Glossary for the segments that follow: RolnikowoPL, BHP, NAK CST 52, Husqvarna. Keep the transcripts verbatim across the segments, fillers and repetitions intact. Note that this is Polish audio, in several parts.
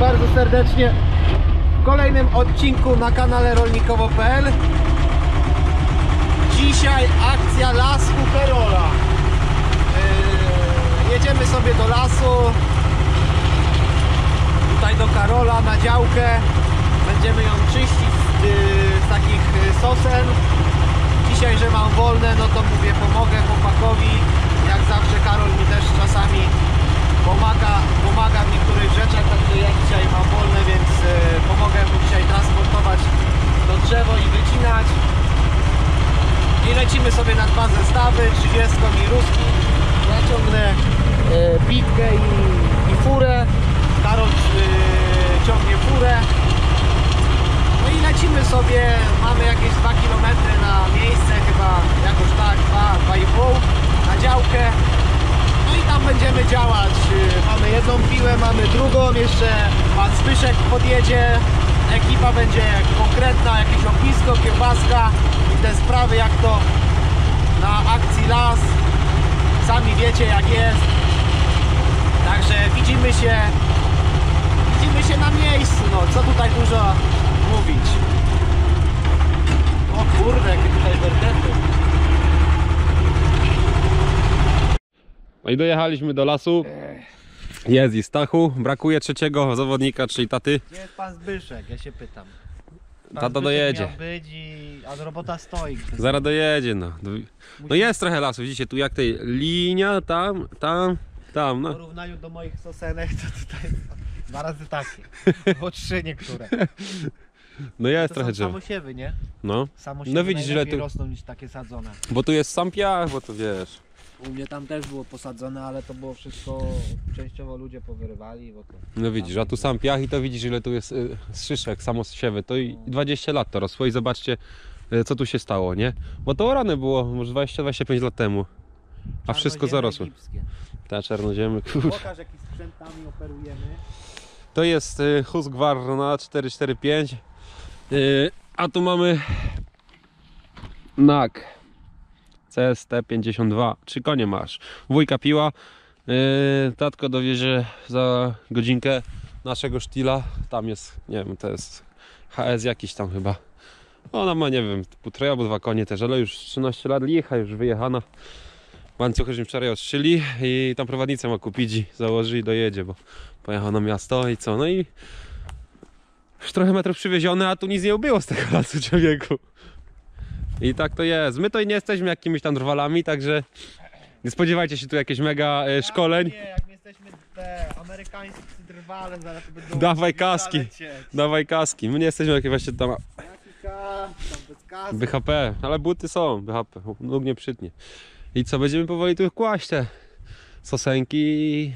bardzo serdecznie w kolejnym odcinku na kanale rolnikowo kropka p l. Dzisiaj akcja Las Huperola. Yy, jedziemy sobie do lasu, tutaj do Karola na działkę. Będziemy ją czyścić z, yy, z takich sosen. Dzisiaj, że mam wolne, no to mówię, pomogę chłopakowi. Jak zawsze Karol mi też czasami pomaga, pomaga w niektórych rzeczach, także ja dzisiaj mam wolne, więc y, pomogę mu dzisiaj transportować to drzewo i wycinać. I lecimy sobie na dwa zestawy, trzydziestkę i ruski. Ja ciągnę y, bitkę i, i furę. Karol y, ciągnie furę. No i lecimy sobie, mamy jakieś dwa kilometry na miejsce, chyba jakoś tak, dwa, dwa i pół na działkę. No i tam będziemy działać. Mamy jedną piłę, mamy drugą, jeszcze pan Zbyszek podjedzie. Ekipa będzie konkretna, jakieś ognisko, kiełbaska i te sprawy jak to na akcji las. Sami wiecie jak jest. Także widzimy się, widzimy się na miejscu, no co tutaj dużo mówić. O kurde, jakie tutaj werdety. No i dojechaliśmy do lasu. Jest i Stachu. Brakuje trzeciego zawodnika, czyli taty. Gdzie jest pan Zbyszek? Ja się pytam. Pan Tata Zbyszek dojedzie. Miał być i... A robota stoi. Zaraz dojedzie, no. No jest trochę lasu, widzicie, tu jak tej linia, tam, tam, tam. No. W porównaniu do moich sosenek to tutaj dwa razy takie. Bo trzy niektóre. No jest to trochę drzew. Samosiewy, nie? No. Samosiewy no widzisz, że tu rosną niż takie sadzone. Bo tu jest sam piach, bo tu wiesz. U mnie tam też było posadzone, ale to było wszystko, częściowo ludzie powyrywali. Bo to no widzisz, a tu sam piach i to widzisz ile tu jest y, szyszek, samosiewy. To i dwadzieścia lat to rosło i zobaczcie y, co tu się stało, nie? Bo to orane było może dwadzieścia do dwudziestu pięciu lat temu. A wszystko zarosło. Ta czarnoziemy, kurwa. Pokaż jakimi sprzętami operujemy. To jest y, Husqvarna czterysta czterdzieści pięć. Y, a tu mamy N A K C S T pięćdziesiąt dwa, trzy konie masz. Wujka piła, yy, tatko dowiezie za godzinkę naszego sztila. Tam jest, nie wiem, to jest H S jakiś tam chyba. Ona ma, nie wiem, półtora albo dwa konie też, ale już trzynaście lat licha, już wyjechana. Łańcuchy żeśmy wczoraj odszyli i tam prowadnicę ma kupić i założy i dojedzie, bo pojechał na miasto i co, no i już trochę metrów przywiezione, a tu nic nie ubyło z tego lasu, człowieku. I tak to jest. My to nie jesteśmy jakimiś tam drwalami, także nie spodziewajcie się tu jakichś mega y, szkoleń. Nie, jak my jesteśmy te amerykańscy drwale, zaraz to będą... Dawaj kaski, dawaj kaski. My nie jesteśmy takie właśnie tam... B H P, ale buty są B H P, nóg nie przytnie. I co, będziemy powoli tu kłaść te sosenki.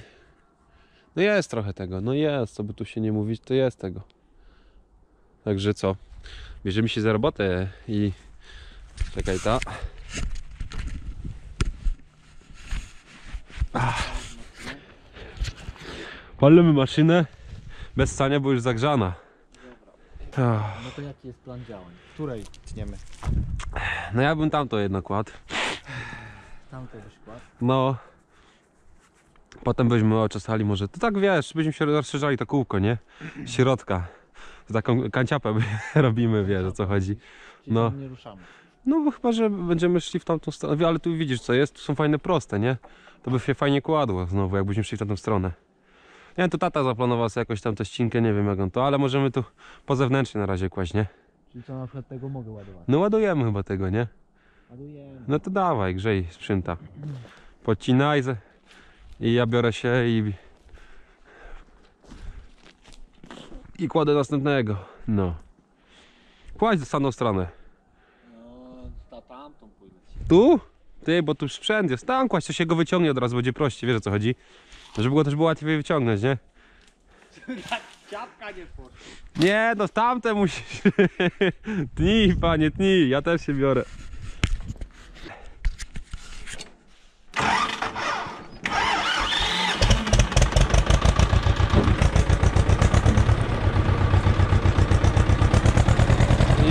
No jest trochę tego, no jest, co by tu się nie mówić, to jest tego. Także co, bierzemy się za robotę i... Czekaj, ta. Palimy maszynę bez sania, bo już zagrzana. Dobra. No to jaki jest plan działań? Której tniemy? No ja bym tamto jedno kładł. Tamto byś kładł? No. Potem byśmy oczesali może. To tak wiesz, byśmy się rozszerzali to kółko, nie? Środka. Z taką kanciapę robimy, wiesz o co chodzi. No. Nie ruszamy. No bo chyba, że będziemy szli w tamtą stronę, ale tu widzisz co jest, tu są fajne proste, nie? To by się fajnie kładło znowu, jakbyśmy szli w tamtą stronę. Nie wiem, to tata zaplanował sobie jakoś tam tę ścinkę, nie wiem jak on to, ale możemy tu po zewnętrznie na razie kłaść, nie? Czyli co, na przykład tego mogę ładować? No ładujemy chyba tego, nie? Ładujemy. No to dawaj, grzej sprzęta. Podcinaj ze... i ja biorę się i... I kładę następnego, no. Kładź w samą stronę. Tamtą pójdę. Tu? Ty, bo tu sprzęt jest. Tam kłaść, to się go wyciągnie od razu, będzie prościej, wiesz o co chodzi? Żeby go też było łatwiej wyciągnąć, nie? Ciapka nie poszła. Nie, no tamte musisz. Tnij, panie, tnij, ja też się biorę.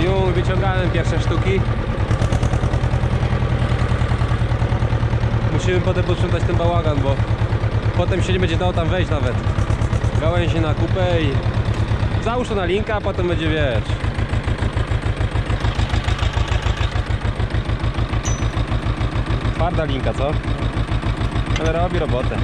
Już wyciągałem pierwsze sztuki. Musimy potem posprzątać ten bałagan, bo potem się nie będzie dało tam wejść nawet. gałęzie na kupę i załóż to na linkę, a potem będzie, wiesz. Twarda linka, co? Ale robi robotę.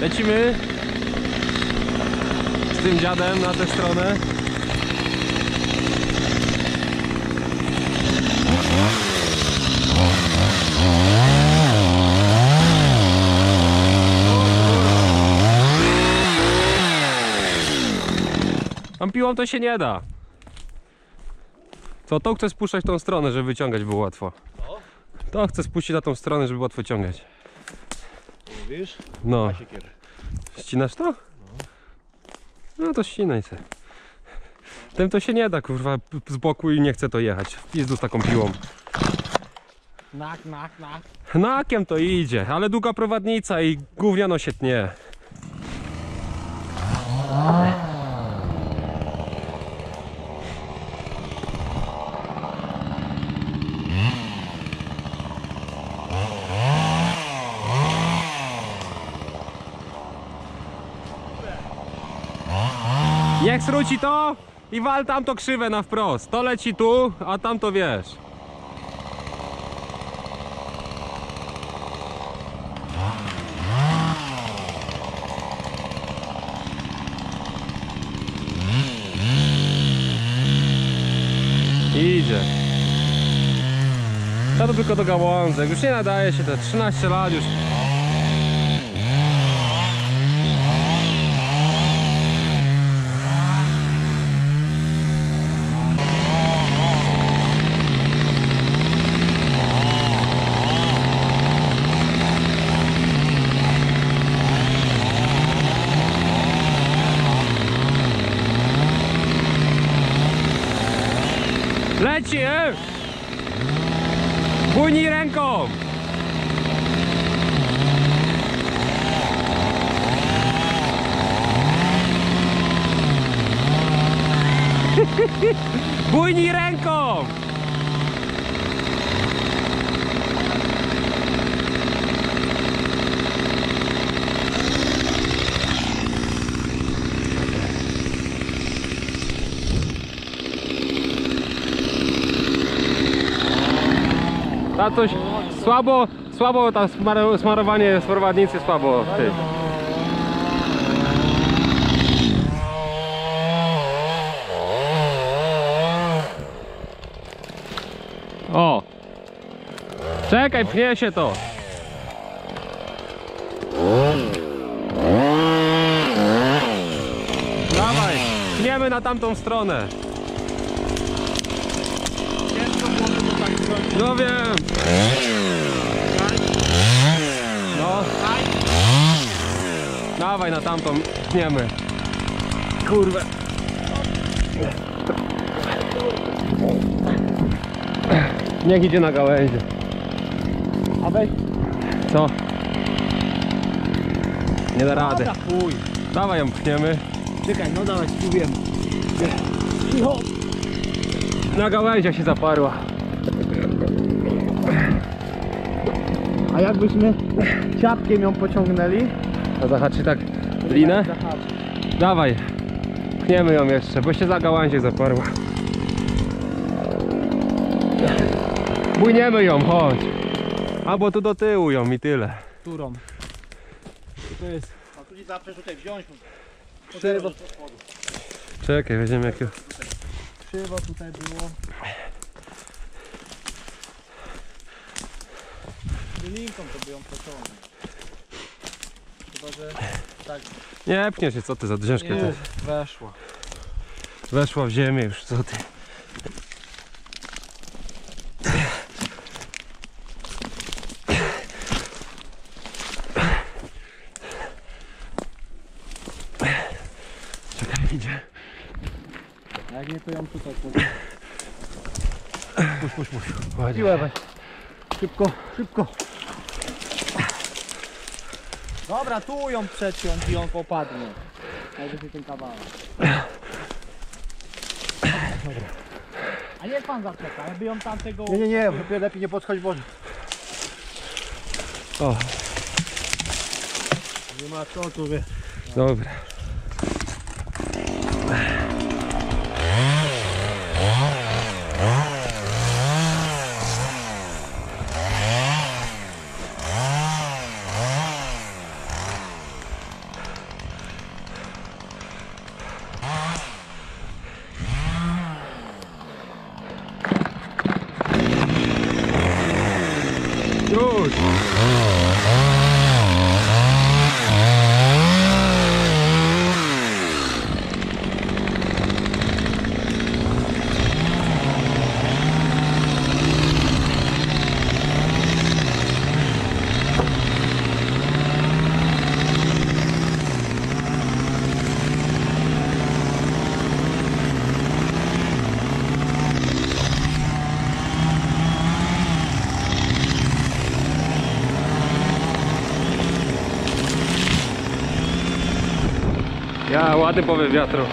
Lecimy z tym dziadem na tę stronę. Tam piłą to się nie da. Co, to chcę spuszczać tą stronę, żeby wyciągać było łatwo. To chcę spuścić na tą stronę, żeby łatwo ciągać. Wiesz? No. Ścinasz to? No, no to ścinaj se. Tym to się nie da, kurwa, z boku i nie chcę to jechać. Pizdu z taką piłą. Nak, nak, nak. Nakiem to idzie, ale długa prowadnica i gówniano się tnie. Niech sruci to i wal tamto krzywe na wprost. To leci tu, a tamto wiesz. I idzie. To tylko do gałązek. Już nie nadaje się te trzynaście lat już. Leci, e! Bujnij ręką! Bujnij ręką! A coś słabo, słabo tam smarowanie z prowadnicy słabo w tym. O! Czekaj, pchnie się to. Dawaj, pchniemy na tamtą stronę. No wiem. No. Dawaj na tamtą pniemy. Kurwa. Niech idzie na gałęzie. A weź. Co? Nie da rady. Dawaj ją pchniemy. Czekaj, no dawaj, spróbujemy. Na gałęzia się zaparła. A jakbyśmy ciapkiem ją pociągnęli? To zahaczy tak linę? Zahaczy. Dawaj, pchniemy ją jeszcze, bo się za gałęzie zaparła. Bujniemy ją, chodź. Albo tu do tyłu ją i tyle. Którą? To jest... A tu nie zawsze tutaj wziąć. Krzywo. Czekaj, weźmiemy jakiego. Krzywo tutaj było. Linką to by ją pociągnął. Chyba, że tak. Nie pniesz się, co ty za drzeżkę. Weszła. Weszła w ziemię już, co ty. nie, to ja mam tutaj. Puść, puść, puść. Piłę weź. Szybko, szybko. Dobra, tu ją przeciąć i on popadnie. Dajże się ten kawałek. Dobra. A niech pan zaczeka, jakby ją tamtego... Nie, nie, nie, lepiej nie podchodź, bo... O. Nie ma co tu wie. Dobra. Ja, ładny powiew wiatru.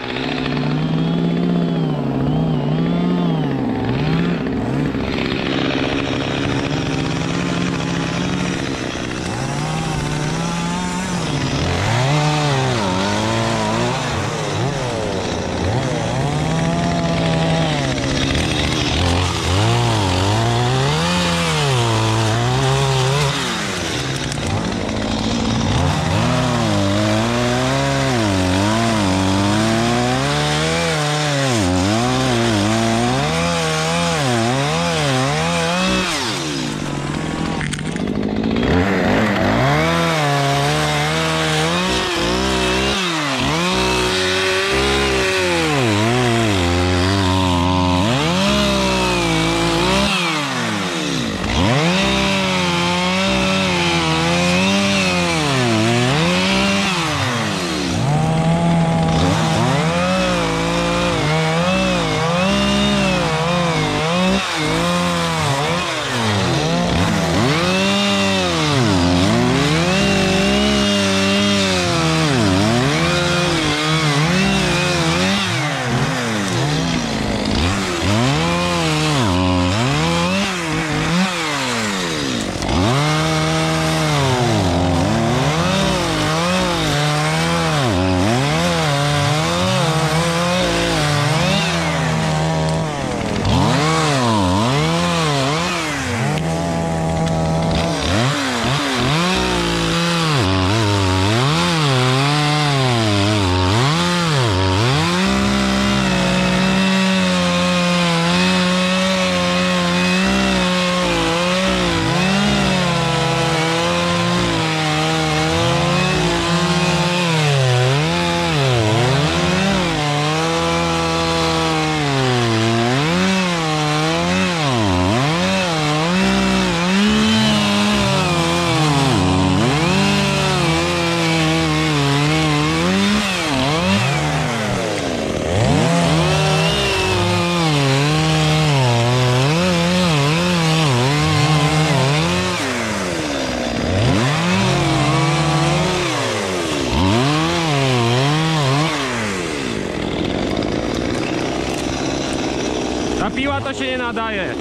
Piła to się nie nadaje.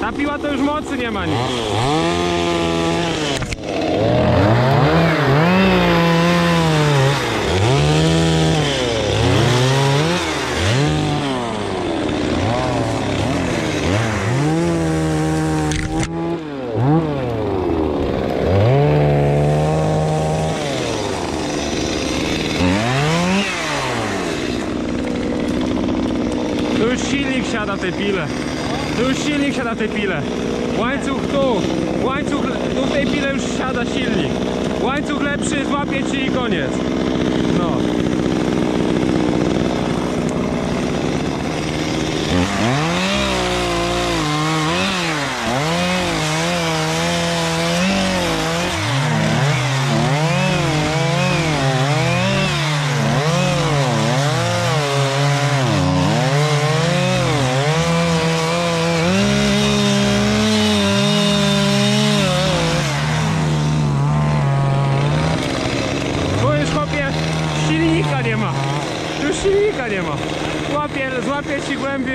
Ta piła to już mocy nie ma nic. Siada te pile. Tu już silnik siada te pile. Łańcuch tu. Łańcuch tu w tej pile już siada silnik. Łańcuch lepszy, złapie ci i koniec. No.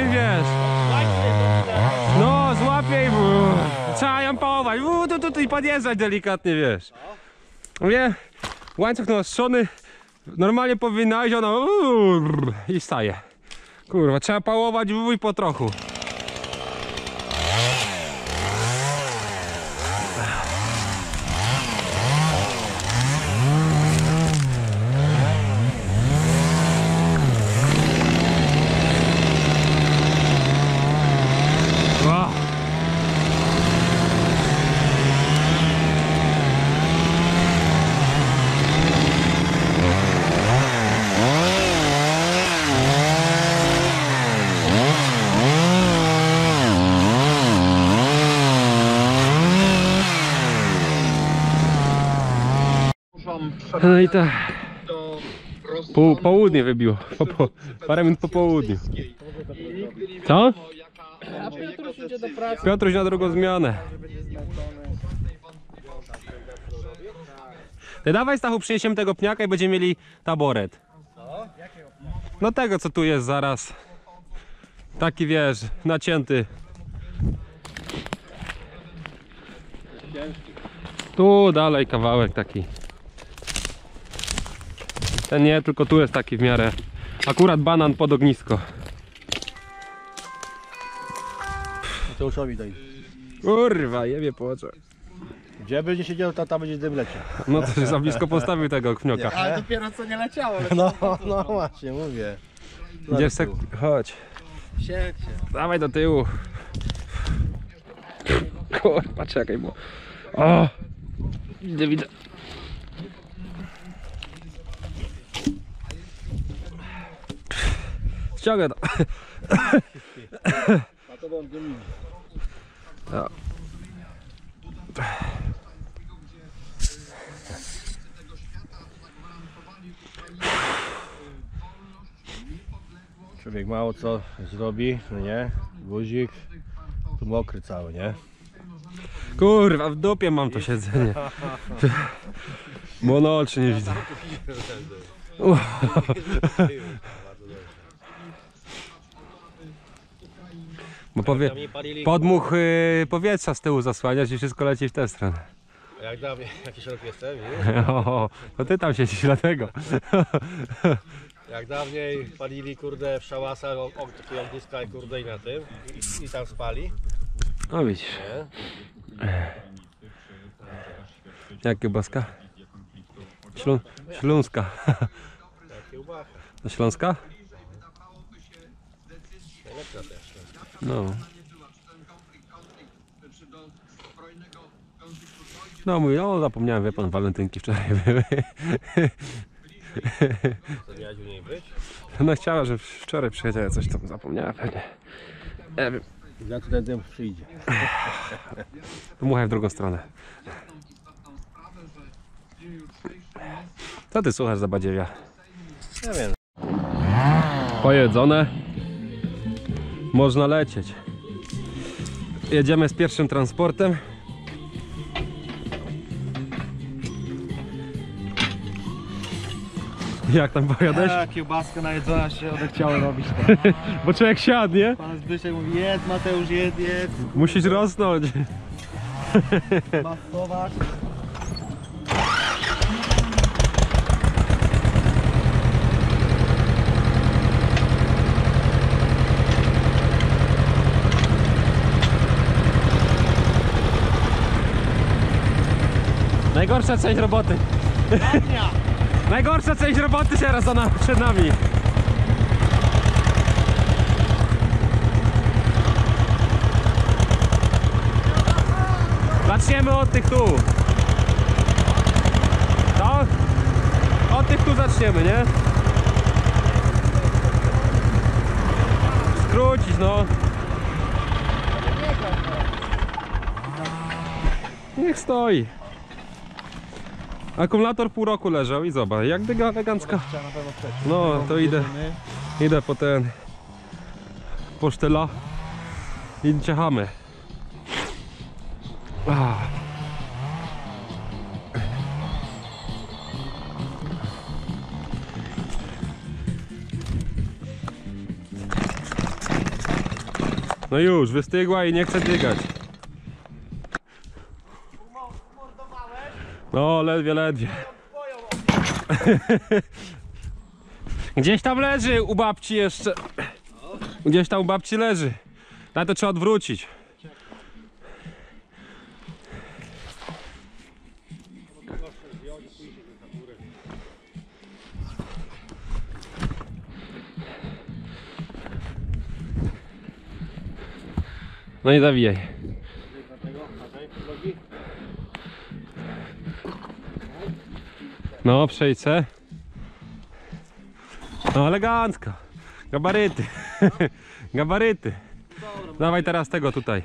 wiesz. No, złapiej, trzeba ją pałować, u, tu, tu, tu, i podjeżdżać delikatnie, wiesz. Mówię, łańcuch naostrzony, normalnie powinna iść, ona u, i staje. Kurwa, trzeba pałować u, i po trochu. No i tak, po, południe wybiło, po, po, parę minut po południu. Co? Piotruś na drugą zmianę. Ty dawaj, Stachu, przyniesiemy tego pniaka i będziemy mieli taboret. No tego, co tu jest zaraz. Taki, wiesz, nacięty. Tu dalej kawałek taki. Ten nie, tylko tu jest taki w miarę. Akurat banan pod ognisko. Mateuszowi daj. Kurwa, jebie po oczach. Gdzie będzie siedział, tata będzie dym leciał. No to za blisko postawił tego knioka. Ale dopiero co nie leciało. No, no właśnie, mówię. Idziesz se... chodź. Siedź. Dawaj do tyłu. Kurwa, czekaj, bo... O! Widzę, widzę. Ściągę to. Człowiek mało co zrobi, no nie? Guzik, tu mokry cały, nie? Kurwa, w dupie mam to siedzenie. Mono oczy nie widzę. Bo powie... podmuch yy, powietrza z tyłu zasłaniasz i wszystko leci w tę stronę. Jak dla mnie, jaki szeroki jestem? O, to ty tam siedzisz dlatego. Jak dawniej palili, kurde, w szałasach takie ogniska, kurde, i na tym. I, i tam spali. No widzisz. Jak kiełbaska? Ślu... Śląska. To Śląska? No. No mój, no zapomniałem, wie pan, walentynki wczoraj były. No chciała, że wczoraj przyjechała, coś tam zapomniała pewnie. Nie wiem. Za tutaj dym przyjdzie. Dmuchaj w drugą stronę. Co ty słuchasz za badziewia? Ja wiem. Pojedzone. Można lecieć. Jedziemy z pierwszym transportem. Jak tam powiadasz? Ja, kiełbaska najedzona się odechciała robić. Bo człowiek siadnie. Pan Zbyszek mówi, jedz Mateusz, jedz, jedz. Musisz rosnąć. Masować. Najgorsza część roboty. Najgorsza część roboty teraz przed nami. Zaczniemy od tych tu. To? Od tych tu zaczniemy, nie? Skrócić, no. Niech stoi. Akumulator pół roku leżał i zobacz, jak dyga elegancka. No to idę, idę po ten, po sztyla i ciechamy. No już, wystygła i nie chce dygać. No, ledwie, ledwie. Gdzieś tam leży u babci jeszcze. Gdzieś tam u babci leży. Na to trzeba odwrócić. No nie zawijaj. No przejdź se. No elegancko. Gabaryty. No. Gabaryty. Dobra, dawaj teraz tego tutaj.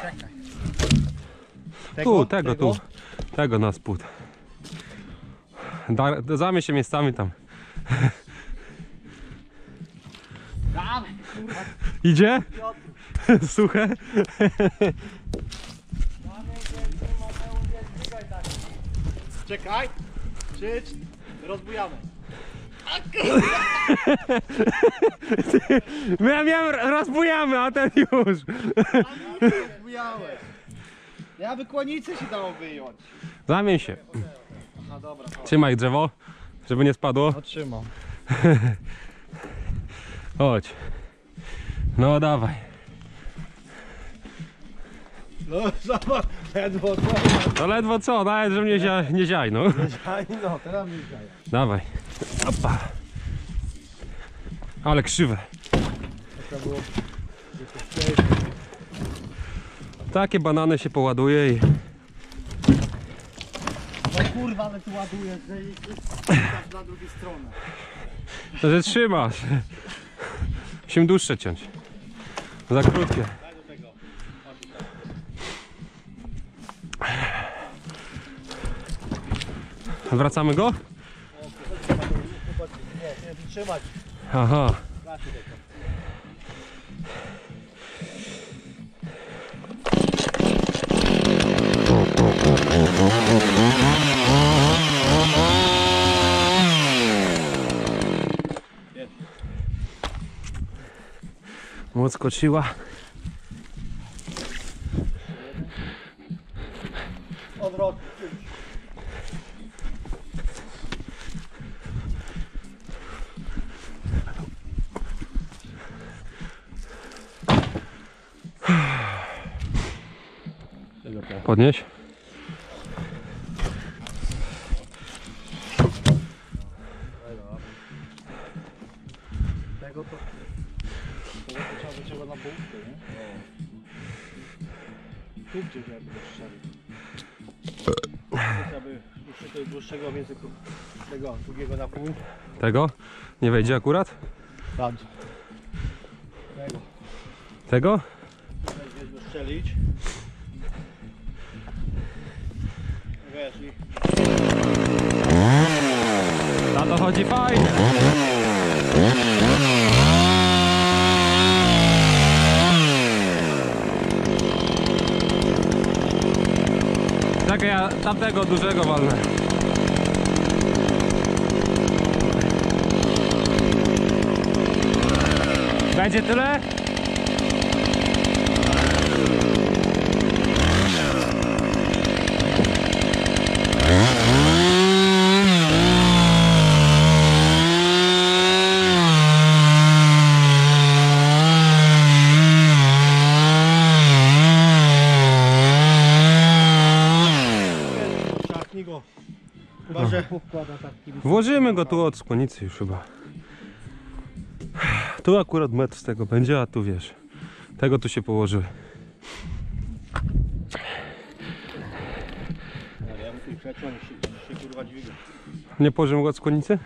Czekaj. Tu, tego, tego, tu. Tego na spód. Zamyśl się miejscami tam. Idzie? Suche? Czekaj, krzycz, rozbujamy. Ja miałem rozbujamy, a ten już. Rozbujałeś. Ja wykłonicę się dało wyjąć. Zamień się. Aha, dobra, dobra. Trzymaj drzewo, żeby nie spadło. Otrzymam. Chodź. No dawaj. No zobacz, ledwo co. No ledwo co, nawet że mnie zia, nie ziaj, no. Nie ziaj, no, teraz mnie ziaj. Dawaj. Opa. Ale krzywe. Takie banany się poładuje i... No kurwa, ale tu ładujesz, że i trzymasz na drugiej stronie. No, że trzymasz. Musimy dłuższe ciąć. Za krótkie. Odwracamy go? Aha. Odskoczyła. Odwrotnie. Podnieś. Tego to... na połówkę, nie? No. Tu gdzieś jakby strzelił. Muszę tego dłuższego między tego drugiego na pół. Tego? Nie wejdzie akurat? Tam. Tego. Tego? Będziemy strzelić. Wiesz i... Na to chodzi fajnie. Czekaj, ja tamtego dużego walnę. Będzie tyle? Włożymy go tu od skłonicy już chyba. Tu akurat metr z tego będzie, a tu wiesz. Tego tu się położyły. Nie położymy go od skłonicy?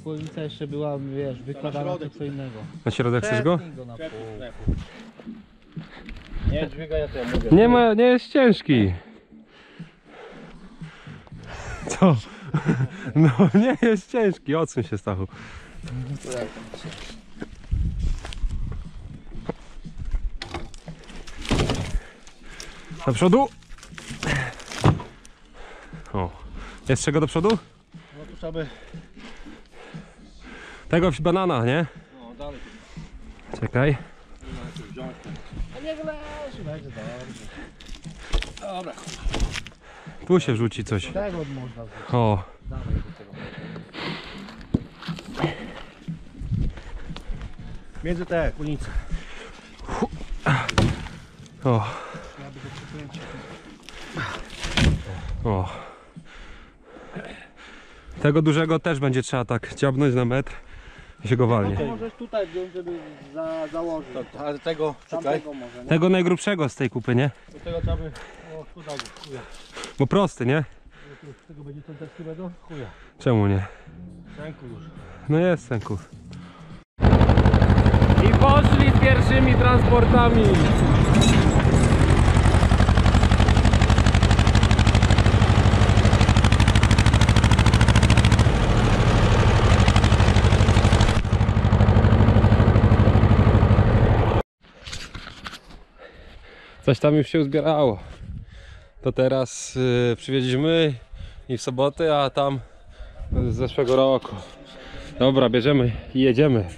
Skłonica jeszcze była, wiesz, wykładana do co innego. Na środek chcesz go? Nie dźwigaj to ja mówię. Nie ma, nie jest ciężki. Co? No nie jest ciężki, odsuń się Stachu. Do przodu. O, jest czego do przodu? No tu trzeba by... Tego banana, nie? No dalej. Czekaj. Niech leży, będzie dobrze. Dobra. Tu się wrzuci coś. Tego można wrzucić. O. Między te kulnice. O. O. Tego dużego też będzie trzeba tak ciabnąć na metr i się go walnie. No możesz tutaj wziąć, żeby za, założyć. To, ale tego, czekaj. Może, nie? Tego najgrubszego z tej kupy, nie? Do tego trzeba by... O, chuda, chuja. Bo prosty, nie? Tego będzie ten taki do chuja. Czemu nie? Sęku już. No jest sęku. I poszli z pierwszymi transportami. Coś tam już się uzbierało. To teraz yy, przywieźliśmy i w sobotę, a tam z zeszłego roku. Dobra, bierzemy i jedziemy.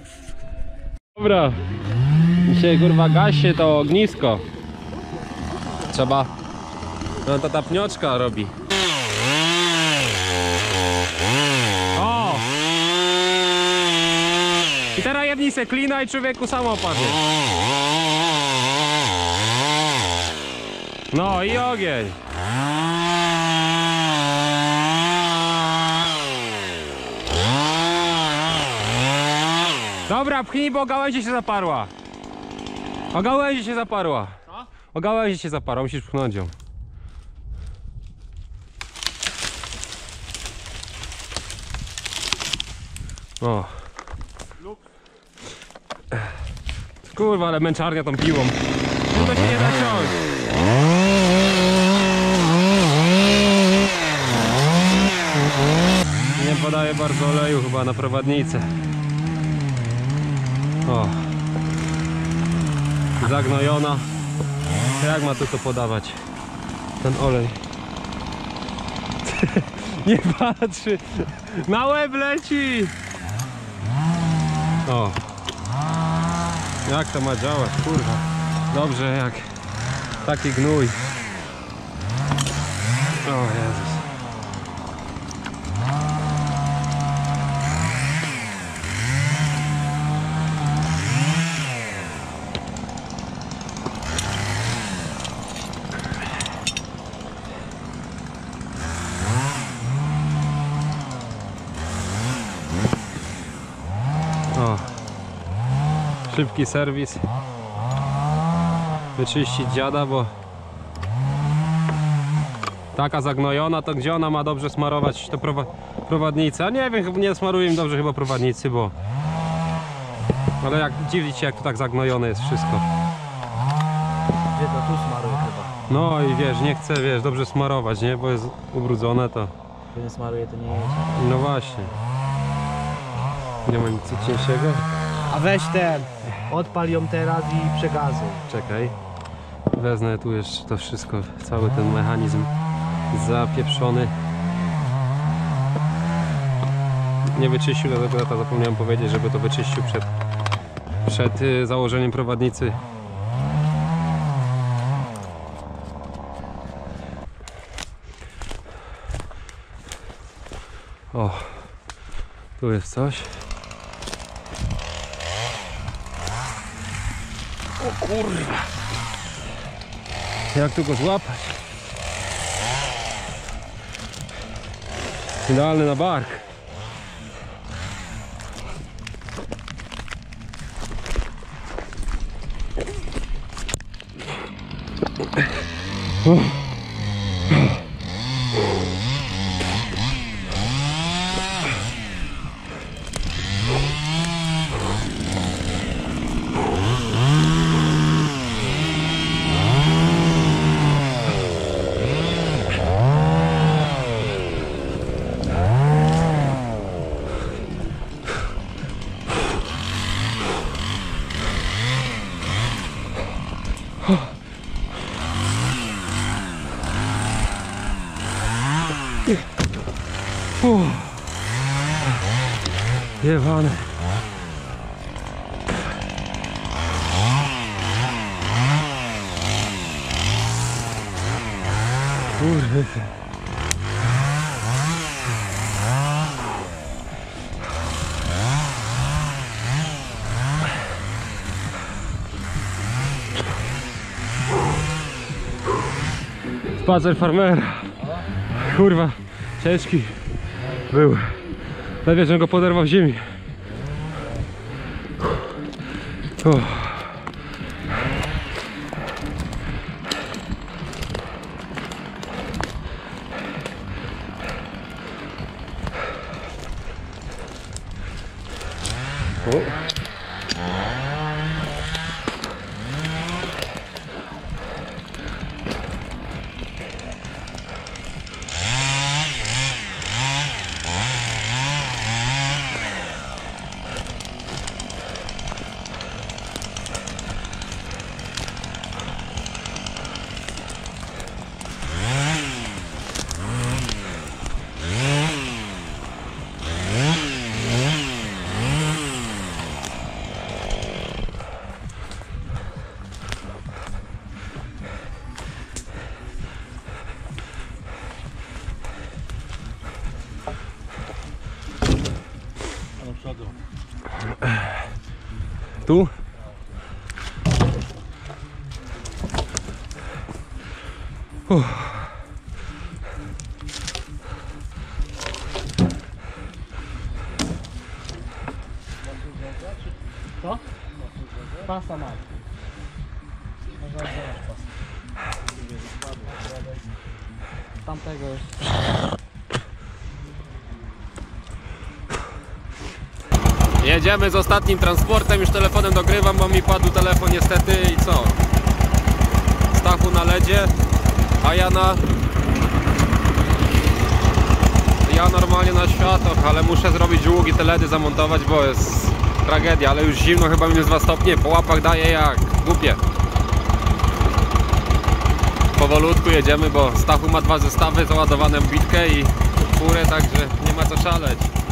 Dobra, dzisiaj kurwa gasie to ognisko. Trzeba... No ta tapnioczka robi. O! I teraz jedni se klina i człowieku samo padnie. No i ogień. Dobra, pchnij, bo o gałęzie się zaparła. O gałęzie się zaparła. Co? O gałęzie się zaparła, musisz pchnąć ją. O. Kurwa, ale męczarnia tą piłą. To się nie da ciąć. Nie podaje bardzo oleju chyba na prowadnicę. O. Zagnojona. Jak ma tu to podawać? Ten olej. Nie patrzy. Na łeb leci. O. Jak to ma działać? Kurwa. Dobrze jak taki gnój. O Jezus. Szybki serwis, wyczyścić dziada, bo taka zagnojona, to gdzie ona ma dobrze smarować te prowa prowadnice? A nie wiem, nie smaruję im dobrze chyba prowadnicy, bo... Ale jak dziwić się, jak to tak zagnojone jest wszystko. Gdzie to tu smaruje chyba? No i wiesz, nie chcę, wiesz, dobrze smarować, nie? Bo jest ubrudzone to. Gdy nie smaruje, to nie jedzie. No właśnie. Nie ma nic cieńszego. A weź ten, odpal ją teraz i przegazuj. Czekaj, wezmę tu jeszcze to wszystko, cały ten mechanizm zapieprzony. Nie wyczyścił, dlatego zapomniałem powiedzieć, żeby to wyczyścił przed, przed założeniem prowadnicy. O, tu jest coś. O kurwa! Jak tu go złapać? Idealny na bark. Uff. Jebane. Kurde. Spacer farmera. Kurwa, ciężki był. Lepiej, że go poderwał w ziemi. Uff. Tu? Uff. Co? Pasa ma. Tamtego już. Jedziemy z ostatnim transportem, już telefonem dogrywam, bo mi padł telefon niestety i co? Stachu na ledzie, a ja na... Ja normalnie na światłach, ale muszę zrobić długi te ledy, zamontować, bo jest tragedia, ale już zimno, chyba minus dwa stopnie, po łapach daje jak głupie. Powolutku jedziemy, bo Stachu ma dwa zestawy, załadowane w bitkę i furę, także nie ma co szaleć.